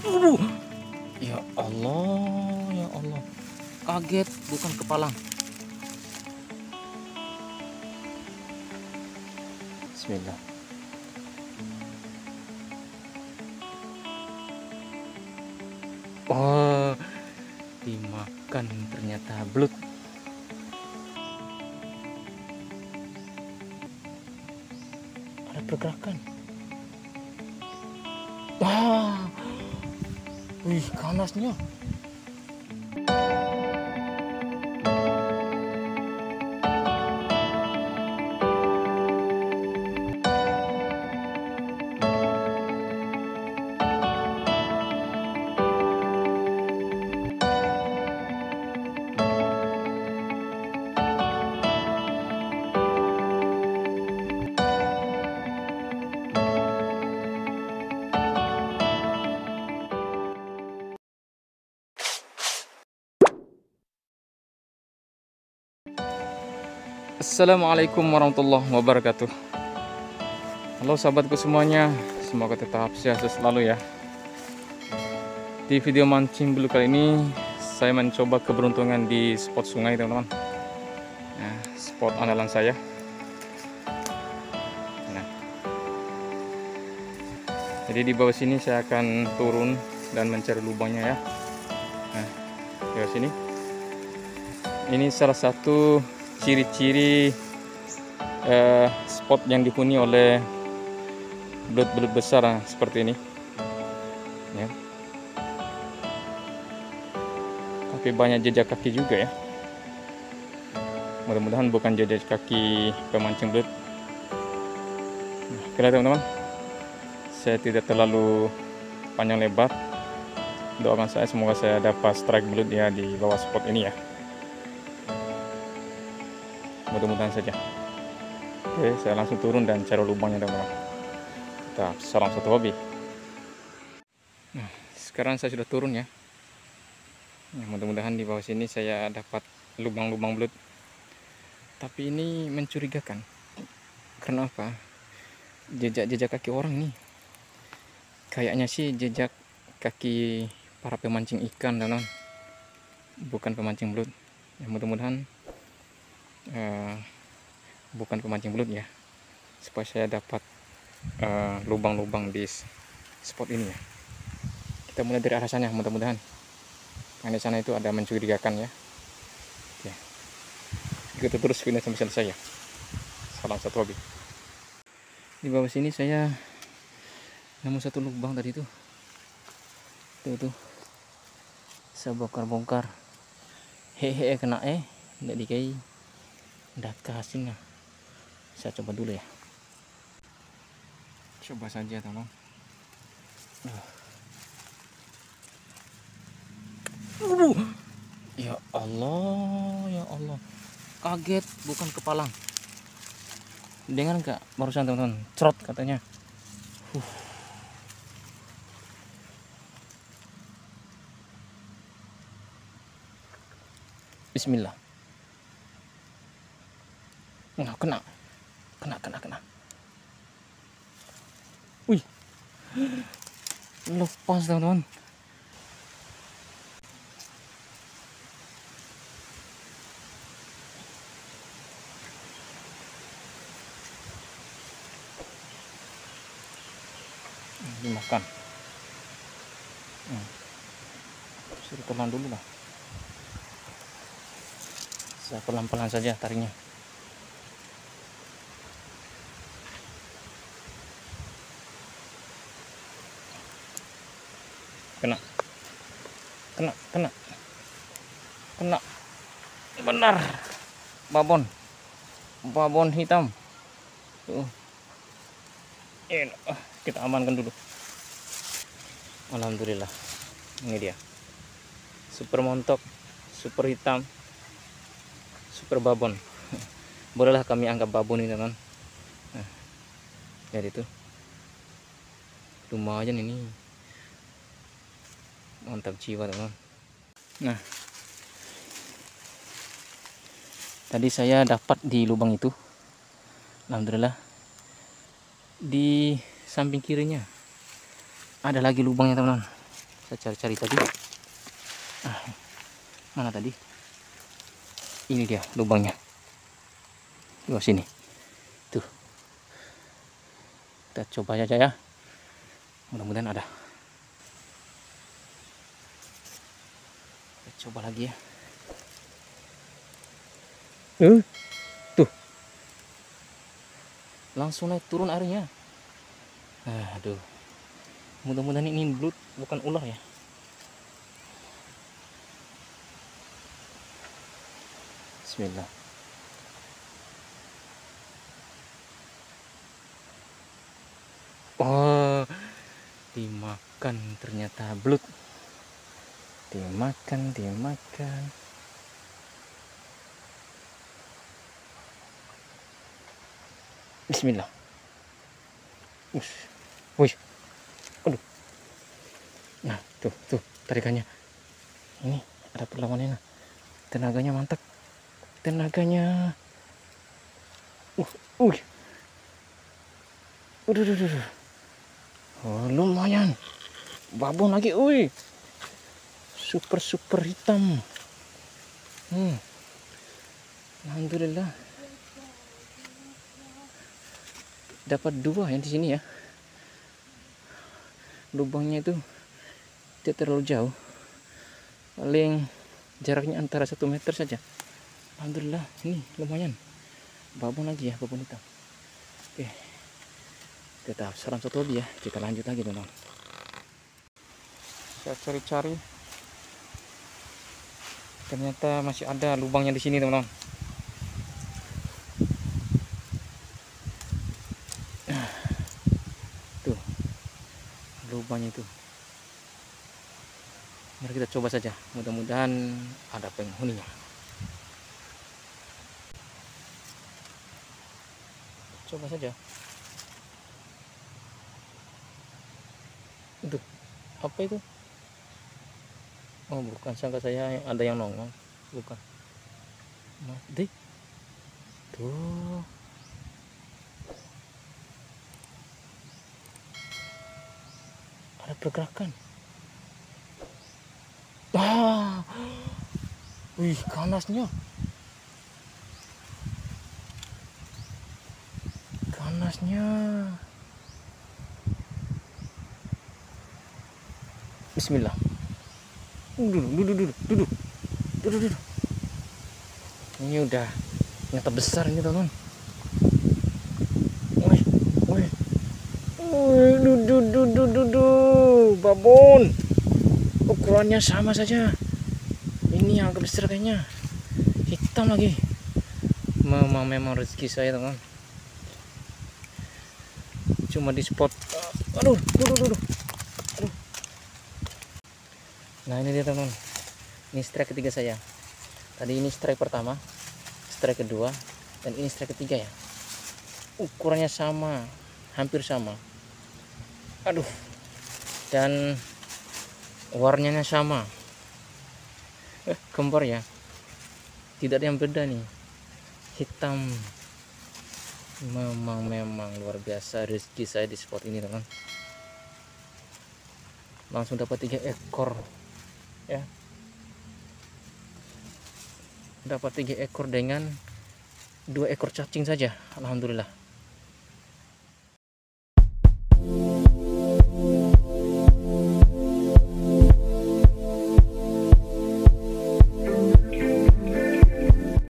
Aduh. Ya Allah, kaget bukan kepalang. Bismillah. Oh, dimakan ternyata belut. Ada pergerakan. Wah. Wih, kanasnya. Assalamualaikum warahmatullahi wabarakatuh. Halo sahabatku semuanya, semoga tetap sehat selalu ya. Di video mancing belut kali ini saya mencoba keberuntungan di spot sungai teman-teman. Nah, spot andalan saya. Nah, jadi di bawah sini saya akan turun dan mencari lubangnya ya. Nah, di bawah sini. Ini salah satu ciri-ciri spot yang dihuni oleh belut-belut besar seperti ini ya. Tapi banyak jejak kaki juga ya, mudah-mudahan bukan jejak kaki pemancing belut. Nah, kira teman-teman, saya tidak terlalu panjang lebar, doakan saya semoga saya dapat strike belut ya di bawah spot ini ya, mudah-mudahan saja. Oke, saya langsung turun dan cari lubangnya teman-teman. Kita salam satu hobi. Nah, sekarang saya sudah turun ya. Nah, mudah-mudahan di bawah sini saya dapat lubang-lubang belut. Tapi ini mencurigakan. Kenapa? Jejak-jejak kaki orang nih. Kayaknya sih jejak kaki para pemancing ikan teman-teman. Bukan pemancing belut. Ya, mudah-mudahan bukan pemancing belut ya, supaya saya dapat lubang-lubang di spot ini ya. Kita mulai dari arah sana, mudah-mudahan karena di sana itu ada mencurigakan ya. Oke, ikuti terus video sampai selesai ya. Salam satu hobi. Di bawah sini saya nemu satu lubang tadi tuh. Tuh saya bongkar-bongkar, hehe kena nggak dikai data hasilnya. Saya coba dulu ya, coba saja teman. Ya Allah, ya Allah, kaget bukan kepalang. Dengar nggak barusan teman-teman, cerot katanya. Bismillah. Nggak kena. Wih, lepas teman-teman. Dimakan. Suruh pelan dulu lah. Saya pelan-pelan saja tariknya. Kena benar, babon hitam tuh. Kita amankan dulu. Alhamdulillah, ini dia super montok, super hitam, super babon. Bolehlah kami anggap babon ini teman. Nah, lihat itu, lumayan ini, mantap jiwa teman. Nah, tadi saya dapat di lubang itu, alhamdulillah. Di samping kirinya ada lagi lubangnya teman-teman. Saya cari-cari tadi. Mana tadi? Ini dia lubangnya. Di sini. Tuh. Kita coba aja ya. Mudah-mudahan ada. Kita coba lagi ya. Tuh. Langsung naik turun airnya. Aduh. Mudah-mudahan ini belut bukan ular ya. Bismillah. Oh, dimakan ternyata belut. Dimakan. Bismillah. Wih. Aduh. Nah, tuh tarikannya. Ini ada perlawanannya. Tenaganya mantap. Tenaganya. Udah. Oh, lumayan. Babon lagi, uy. Super hitam. Alhamdulillah. Dapat dua yang di sini ya. Lubangnya itu tidak terlalu jauh, paling jaraknya antara 1 meter saja. Alhamdulillah, ini lumayan. Babon lagi ya, babon hitam. Oke, tetap salam satu hobi ya. Kita lanjut lagi teman. Saya cari-cari, ternyata masih ada lubangnya di sini teman. Lubangnya itu. Mari kita coba saja. Mudah-mudahan ada penghuninya. Coba saja. Itu apa itu? Oh, bukan, sangka saya ada yang nongol. Bukan. Mati. Tuh. Pergerakan. Wih, kanasnya. Bismillah. Duduk. Ini udah nyata besar ini teman. Babon, ukurannya sama saja. Ini yang agak besar kayaknya, hitam lagi. Memang rezeki saya teman. Cuma di spot. Aduh. Nah ini dia teman. Ini strike ketiga saya. Tadi ini strike pertama, strike kedua, dan ini strike ketiga ya. Ukurannya sama, hampir sama. Aduh. Dan warnanya sama. Kembar ya. Tidak ada yang beda nih. Hitam. Memang luar biasa rezeki saya di spot ini teman. Langsung dapat 3 ekor ya. Dapat 3 ekor dengan 2 ekor cacing saja. Alhamdulillah.